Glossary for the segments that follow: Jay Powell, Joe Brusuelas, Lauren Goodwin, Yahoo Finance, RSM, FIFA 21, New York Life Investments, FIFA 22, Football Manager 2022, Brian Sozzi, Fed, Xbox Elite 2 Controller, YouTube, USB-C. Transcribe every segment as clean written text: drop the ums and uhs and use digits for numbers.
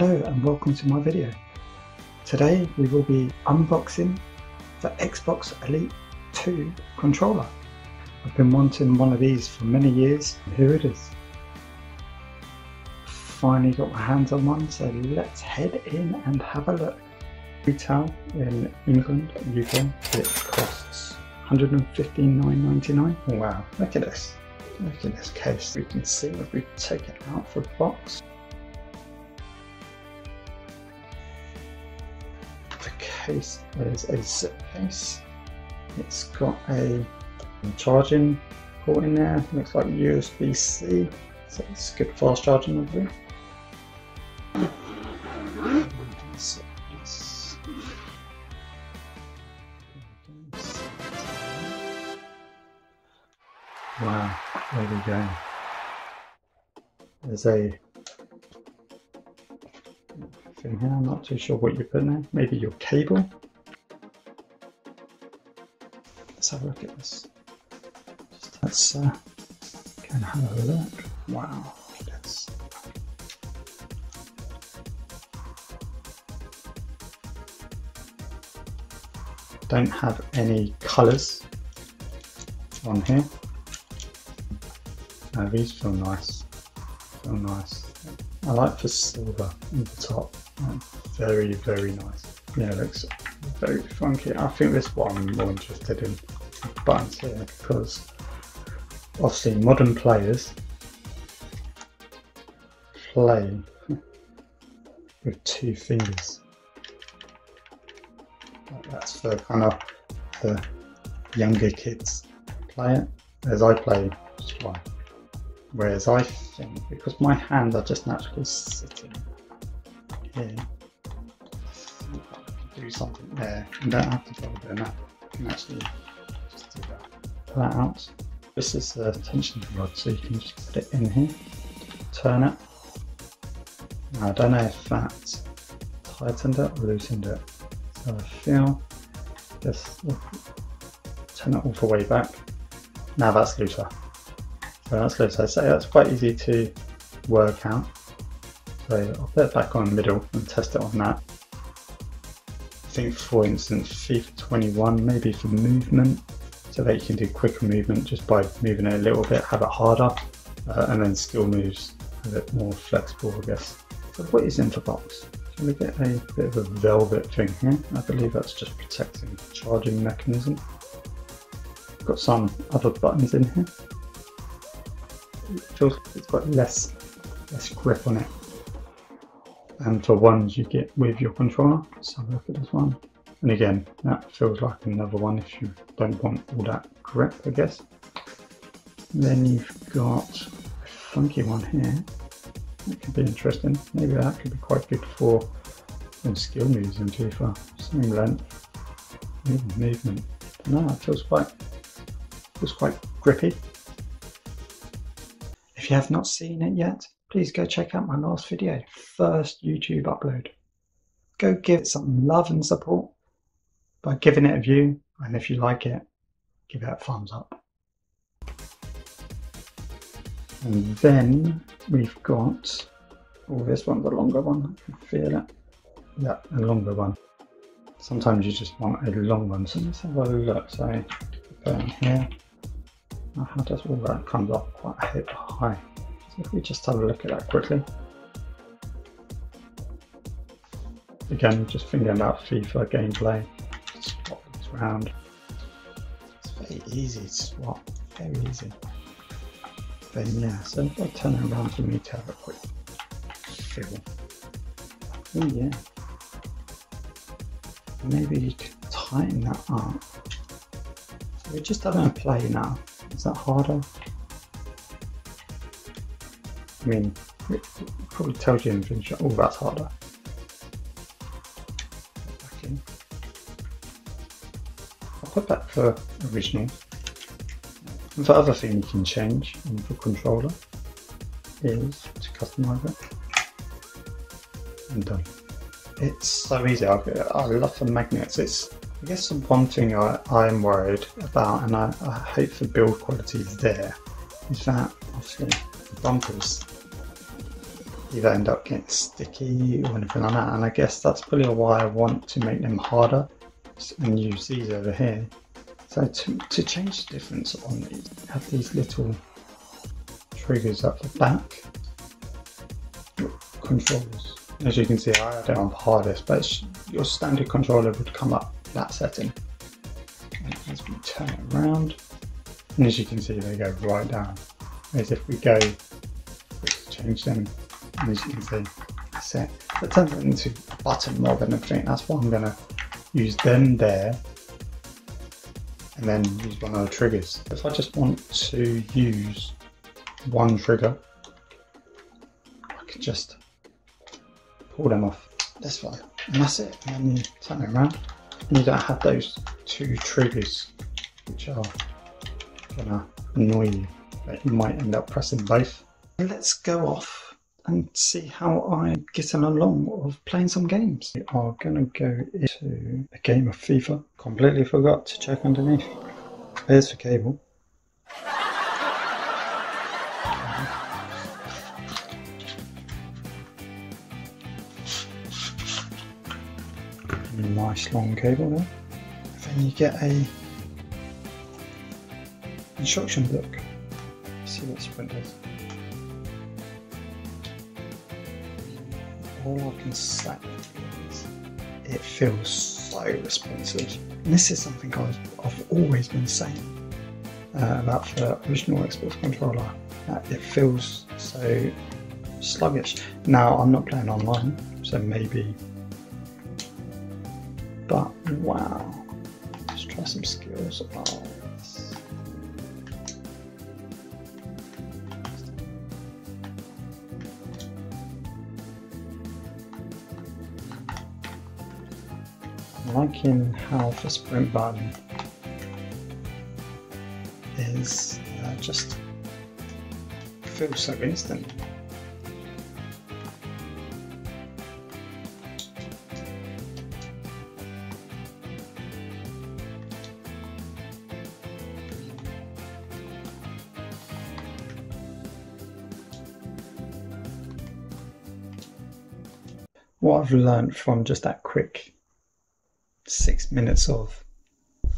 Hello and welcome to my video. Today we will be unboxing the Xbox Elite 2 controller. I've been wanting one of these for many years, and here it is. Finally got my hands on one, so let's head in and have a look. Retail in England and UK, it costs $159.99. Wow, look at this. Look at this case. We can see if we take it out of the box. Case is a zip case. It's got a charging port in there. Looks like USB-C, so it's good fast charging of it. Wow, there we go. There's a thing here, I'm not too sure what you put in there, maybe your cable. Let's have a look at this. Let's go and have a look. Wow, yes. Don't have any colours on here. No, these feel nice. Feel nice. I like the silver on the top. Very, very nice. Yeah, it looks very funky. I think this is what I'm more interested in, buttons here, because obviously modern players play with two fingers. That's for kind of the younger kids play it, as I play just like. Whereas I think, because my hands are just naturally sitting here, I can do something there. You don't have to bother doing that. You can actually just do that. Pull that out. This is the tension rod, so you can just put it in here, turn it. Now, I don't know if that tightened it or loosened it. So I feel just turn it all the way back. Now that's looser. So that's good, so I say that's quite easy to work out. So I'll put it back on the middle and test it on that. I think for instance FIFA 21, maybe for movement, so that you can do quicker movement just by moving it a little bit, have it harder, and then skill moves a bit more flexible, I guess. So what is in the box? So we get a bit of a velvet thing here. I believe that's just protecting the charging mechanism. Got some other buttons in here. It feels like it's got less grip on it and for ones you get with your controller. Let's have a look at this one, and again that feels like another one if you don't want all that grip, I guess. And then you've got a funky one here. It could be interesting. Maybe that could be quite good for some skill moves in FIFA. Same length, even movement. No, it feels quite grippy. If you have not seen it yet, please go check out my last video, first YouTube upload. Go give it some love and support by giving it a view, and if you like it, give it a thumbs up. And then we've got, oh, this one's a longer one, I can feel it. Yeah, a longer one. Sometimes you just want a long one, so let's have a look. So, put it in here. How does all that comes up quite a bit high? So if we just have a look at that quickly. Again, just thinking about FIFA gameplay. Swap this round. It's very easy to swap. Very easy. Then yeah, so if I turn it around for me to have a quick feel. Oh yeah. Maybe you could tighten that up. So we're just having a play now. Is that harder? I mean, it probably tells you in future, oh, that's harder. Back in. I'll put that for original. And the other thing you can change in the controller is to customise it. And done. It's so easy. I love the magnets. It's, I guess the one thing I'm worried about, and I hope the build quality is there, is that obviously the bumpers you'd end up getting sticky or anything like that, and I guess that's probably why I want to make them harder and use these over here. So to change the difference on these, have these little triggers up the back. Controllers, as you can see, I had it on hardest, but your standard controller would come up that setting. And as we turn it around, and as you can see, they go right down. Whereas if we go change them, and as you can see, that's it. That turns it into a button more than a thing. That's why I'm gonna use them there, and then use one of the triggers. If I just want to use one trigger, I can just pull them off this way, and that's it. And then you turn it around, and you don't have those two triggers, which are gonna annoy you. But you might end up pressing both. Let's go off and see how I'm getting along with playing some games. We are gonna go into a game of FIFA. Completely forgot to check underneath. There's the cable. Nice long cable there. Then you get a instruction book. Let's see what Sprint does. All I can say is it feels so responsive. And this is something I've always been saying about the original Xbox controller. That it feels so sluggish. Now I'm not playing online, so maybe. But wow, let's try some skills. Oh, I'm liking how the sprint button is just feels so instant. What I've learned from just that quick 6 minutes of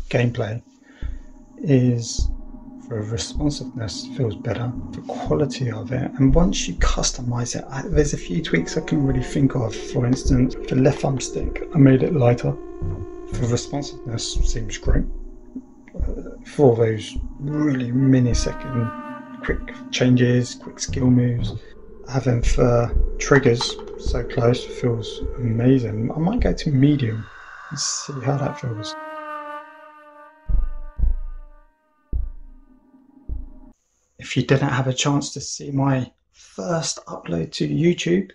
gameplay is the responsiveness feels better, the quality of it, and once you customize it, there's a few tweaks I can really think of. For instance, the left thumbstick, I made it lighter. The responsiveness seems great for those really millisecond quick changes, quick skill moves. Having for triggers so close feels amazing. I might go to medium and see how that feels. If you didn't have a chance to see my first upload to YouTube,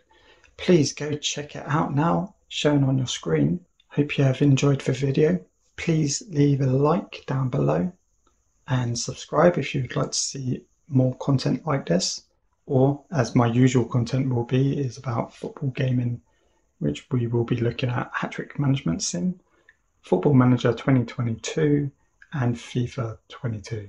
please go check it out now, shown on your screen. Hope you have enjoyed the video. Please leave a like down below and subscribe if you'd like to see more content like this. Or, as my usual content will be, is about football gaming, which we will be looking at Hat-Trick Management Sim, Football Manager 2022 and FIFA 22.